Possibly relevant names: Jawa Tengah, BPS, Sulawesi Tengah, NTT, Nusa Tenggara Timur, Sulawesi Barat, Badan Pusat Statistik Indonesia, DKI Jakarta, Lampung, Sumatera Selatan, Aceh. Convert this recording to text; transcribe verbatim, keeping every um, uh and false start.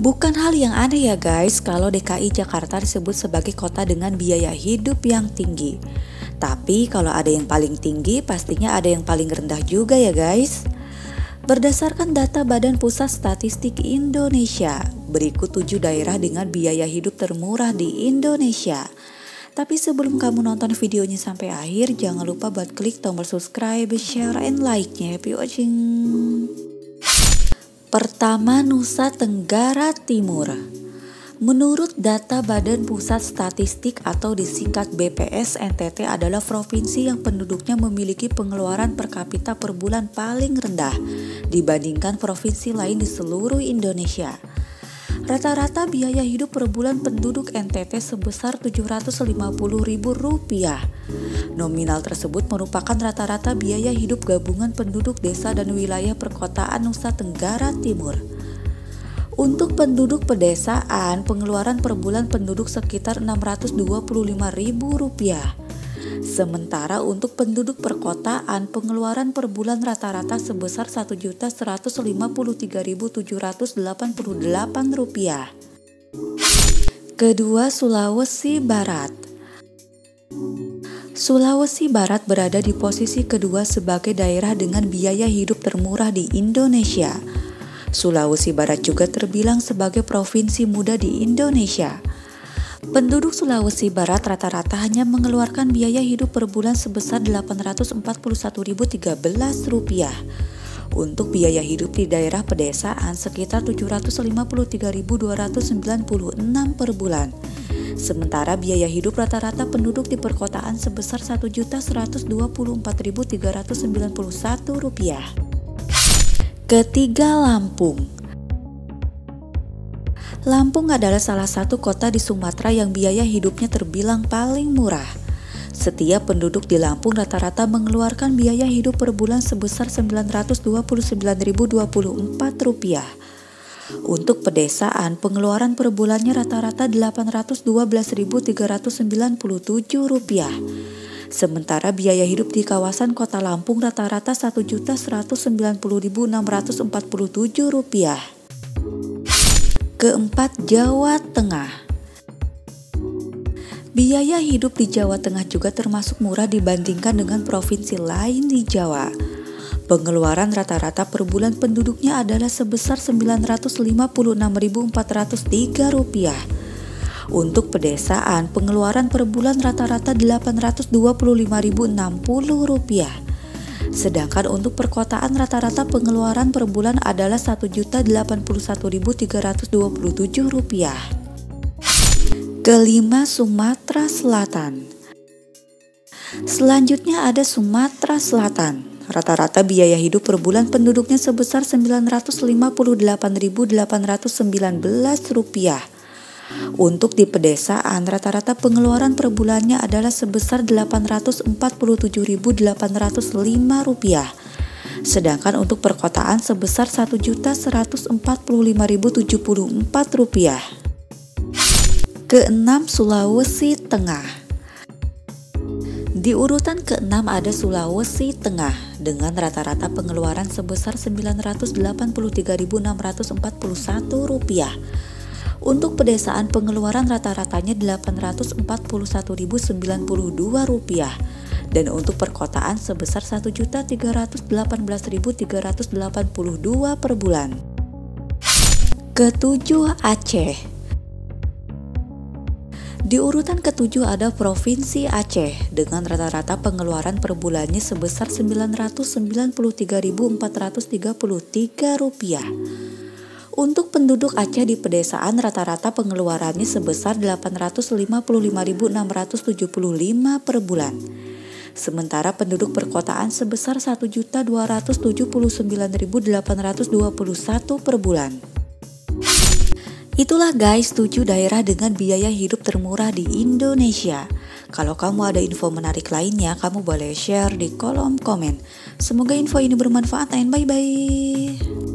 Bukan hal yang aneh ya guys kalau D K I Jakarta disebut sebagai kota dengan biaya hidup yang tinggi. Tapi kalau ada yang paling tinggi pastinya ada yang paling rendah juga ya guys. Berdasarkan data Badan Pusat Statistik Indonesia, berikut tujuh daerah dengan biaya hidup termurah di Indonesia. Tapi sebelum kamu nonton videonya sampai akhir, jangan lupa buat klik tombol subscribe, share, and like-nya. Happy watching! Pertama, Nusa Tenggara Timur. Menurut data Badan Pusat Statistik atau disingkat B P S, N T T adalah provinsi yang penduduknya memiliki pengeluaran per kapita per bulan paling rendah dibandingkan provinsi lain di seluruh Indonesia. Rata-rata biaya hidup per bulan penduduk N T T sebesar tujuh ratus lima puluh ribu rupiah. Nominal tersebut merupakan rata-rata biaya hidup gabungan penduduk desa dan wilayah perkotaan Nusa Tenggara Timur. Untuk penduduk pedesaan, pengeluaran per bulan penduduk sekitar enam ratus dua puluh lima ribu rupiah. Sementara untuk penduduk perkotaan, pengeluaran per bulan rata-rata sebesar satu juta seratus lima puluh tiga ribu tujuh ratus delapan puluh delapan rupiah. Kedua, Sulawesi Barat. Sulawesi Barat berada di posisi kedua sebagai daerah dengan biaya hidup termurah di Indonesia. Sulawesi Barat juga terbilang sebagai provinsi muda di Indonesia. Penduduk Sulawesi Barat rata-rata hanya mengeluarkan biaya hidup per bulan sebesar delapan ratus empat puluh satu ribu tiga belas rupiah. Untuk biaya hidup di daerah pedesaan sekitar tujuh ratus lima puluh tiga ribu dua ratus sembilan puluh enam per bulan. Sementara biaya hidup rata-rata penduduk di perkotaan sebesar satu juta seratus dua puluh empat ribu tiga ratus sembilan puluh satu rupiah. Ketiga, Lampung. Lampung adalah salah satu kota di Sumatera yang biaya hidupnya terbilang paling murah. Setiap penduduk di Lampung rata-rata mengeluarkan biaya hidup per bulan sebesar sembilan ratus dua puluh sembilan ribu dua puluh empat rupiah. Untuk pedesaan, pengeluaran per bulannya rata-rata delapan ratus dua belas ribu tiga ratus sembilan puluh tujuh rupiah. Sementara biaya hidup di kawasan kota Lampung rata-rata satu juta seratus sembilan puluh ribu enam ratus empat puluh tujuh rupiah. Keempat, Jawa Tengah. Biaya hidup di Jawa Tengah juga termasuk murah dibandingkan dengan provinsi lain di Jawa. Pengeluaran rata-rata per bulan penduduknya adalah sebesar sembilan ratus lima puluh enam ribu empat ratus tiga rupiah. Untuk pedesaan, pengeluaran per bulan rata-rata delapan ratus dua puluh lima ribu enam puluh rupiah. Sedangkan untuk perkotaan rata-rata pengeluaran per bulan adalah satu juta delapan puluh satu ribu tiga ratus dua puluh tujuh rupiah. Kelima, Sumatera Selatan. Selanjutnya ada Sumatera Selatan. Rata-rata biaya hidup per bulan penduduknya sebesar sembilan ratus lima puluh delapan ribu delapan ratus sembilan belas rupiah. Untuk di pedesaan, rata-rata pengeluaran per bulannya adalah sebesar delapan ratus empat puluh tujuh ribu delapan ratus lima rupiah. Sedangkan untuk perkotaan sebesar satu juta seratus empat puluh lima ribu tujuh puluh empat rupiah. Keenam, Sulawesi Tengah. Di urutan keenam ada Sulawesi Tengah dengan rata-rata pengeluaran sebesar sembilan ratus delapan puluh tiga ribu enam ratus empat puluh satu rupiah. Untuk pedesaan pengeluaran rata-ratanya delapan ratus empat puluh satu ribu sembilan puluh dua rupiah dan untuk perkotaan sebesar satu juta tiga ratus delapan belas ribu tiga ratus delapan puluh dua per bulan. Ketujuh, Aceh. Di urutan ketujuh ada Provinsi Aceh dengan rata-rata pengeluaran per bulannya sebesar sembilan ratus sembilan puluh tiga ribu empat ratus tiga puluh tiga rupiah. Untuk penduduk Aceh di pedesaan rata-rata pengeluarannya sebesar delapan ratus lima puluh lima ribu enam ratus tujuh puluh lima per bulan. Sementara penduduk perkotaan sebesar satu juta dua ratus tujuh puluh sembilan ribu delapan ratus dua puluh satu per bulan. Itulah guys tujuh daerah dengan biaya hidup termurah di Indonesia. Kalau kamu ada info menarik lainnya, kamu boleh share di kolom komen. Semoga info ini bermanfaat and bye-bye.